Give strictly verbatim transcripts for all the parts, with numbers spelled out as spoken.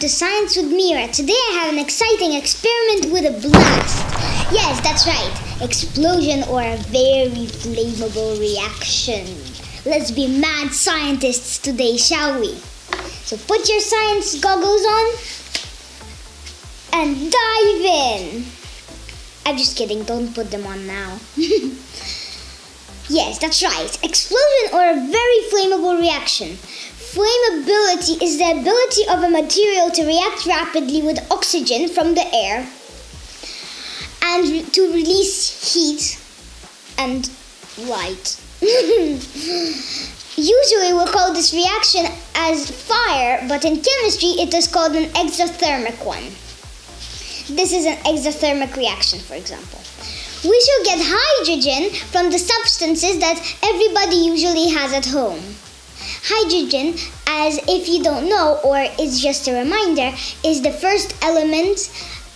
to Science with Mira. Today I have an exciting experiment with a blast. Yes, that's right, explosion or a very flammable reaction. Let's be mad scientists today, shall we? So put your science goggles on and dive in. I'm just kidding, don't put them on now. Yes, that's right, explosion or a very flammable reaction. Flammability is the ability of a material to react rapidly with oxygen from the air and to release heat and light. Usually we call this reaction as fire, but in chemistry it is called an exothermic one. This is an exothermic reaction, for example. We should get hydrogen from the substances that everybody usually has at home. Hydrogen, as if you don't know or it's just a reminder, is the first element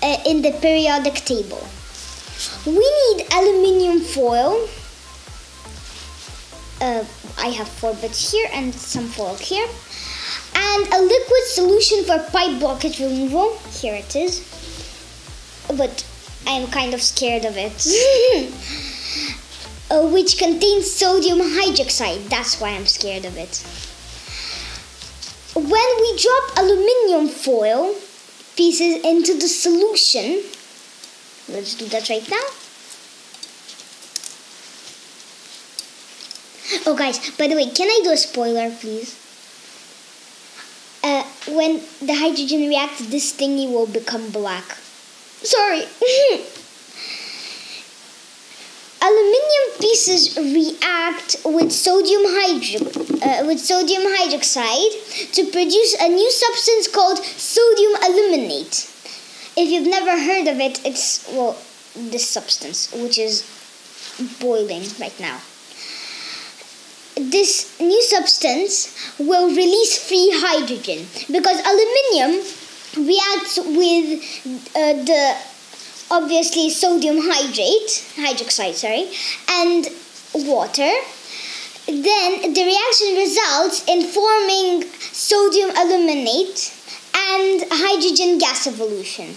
uh, in the periodic table. We need aluminium foil. Uh, I have four bits here and some foil here. And a liquid solution for pipe blockage removal. Here it is. But I'm kind of scared of it. Uh, which contains sodium hydroxide. That's why I'm scared of it. When we drop aluminium foil pieces into the solution, let's do that right now. Oh guys, by the way, can I do a spoiler, please? Uh, when the hydrogen reacts, this thingy will become black. Sorry. Aluminium pieces react with sodium hydro uh, with sodium hydroxide to produce a new substance called sodium aluminate. If you've never heard of it, it's, well, this substance, which is boiling right now. This new substance will release free hydrogen because aluminium reacts with uh, the obviously sodium hydrate, hydroxide, sorry, and water. Then the reaction results in forming sodium aluminate and hydrogen gas evolution.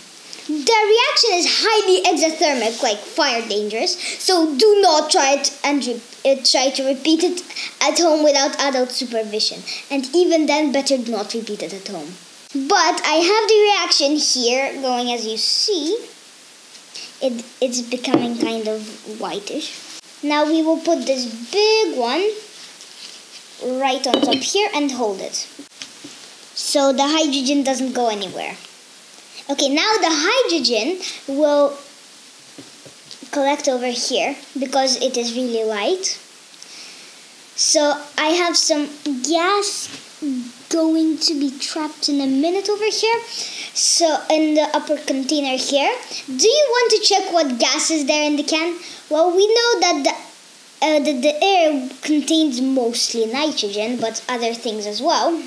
The reaction is highly exothermic, like fire dangers, so do not try it and re- try to repeat it at home without adult supervision. And even then, better do not repeat it at home. But I have the reaction here going, as you see. It, it's becoming kind of whitish. Now we will put this big one right on top here and hold it, so the hydrogen doesn't go anywhere. Okay, now the hydrogen will collect over here because it is really light. So I have some gas going to be trapped in a minute over here. So in the upper container here, do you want to check what gas is there in the can? Well, we know that the, uh, that the air contains mostly nitrogen, but other things as well.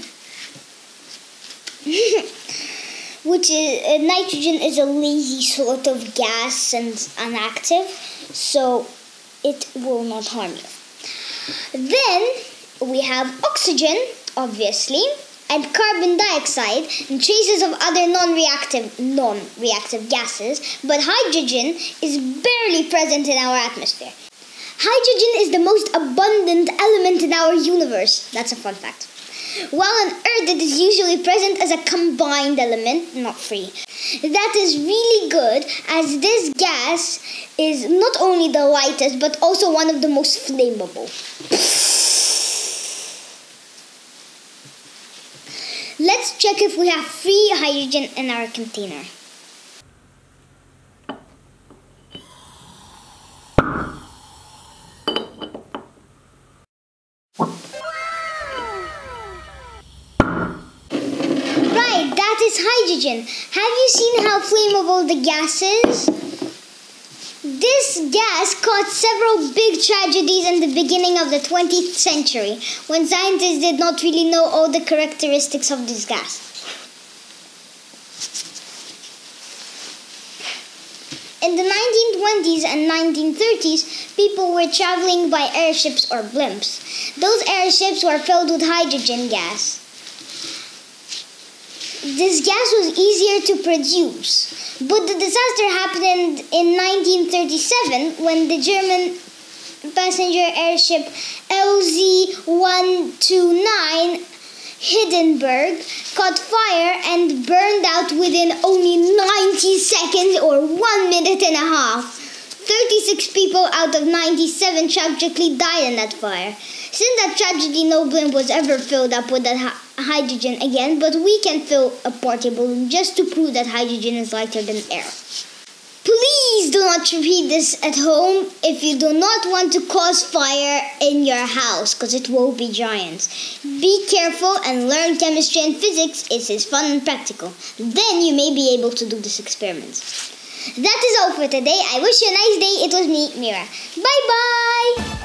Which is, uh, nitrogen is a lazy sort of gas and inactive, so it will not harm you. Then we have oxygen, obviously, and carbon dioxide and traces of other non-reactive non-reactive gases, but hydrogen is barely present in our atmosphere. Hydrogen is the most abundant element in our universe. That's a fun fact. While on Earth it is usually present as a combined element, not free. That is really good, as this gas is not only the lightest but also one of the most flammable. Let's check if we have free hydrogen in our container. Right, that is hydrogen. Have you seen how flammable the gas is? This gas caused several big tragedies in the beginning of the twentieth century, when scientists did not really know all the characteristics of this gas. In the nineteen twenties and nineteen thirties, people were traveling by airships or blimps. Those airships were filled with hydrogen gas. this gas was easier to produce. But the disaster happened in nineteen thirty-seven when the German passenger airship L Z one twenty-nine Hindenburg caught fire and burned out within only ninety seconds or one minute and a half. thirty-six people out of ninety-seven tragically died in that fire. Since that tragedy, no blimp was ever filled up with that hydrogen again, but we can fill a party balloon just to prove that hydrogen is lighter than air. Please do not repeat this at home if you do not want to cause fire in your house, because it will be giants. Be careful and learn chemistry and physics. It is fun and practical. Then you may be able to do these experiments. That is all for today. I wish you a nice day. It was me, Mira. Bye-bye!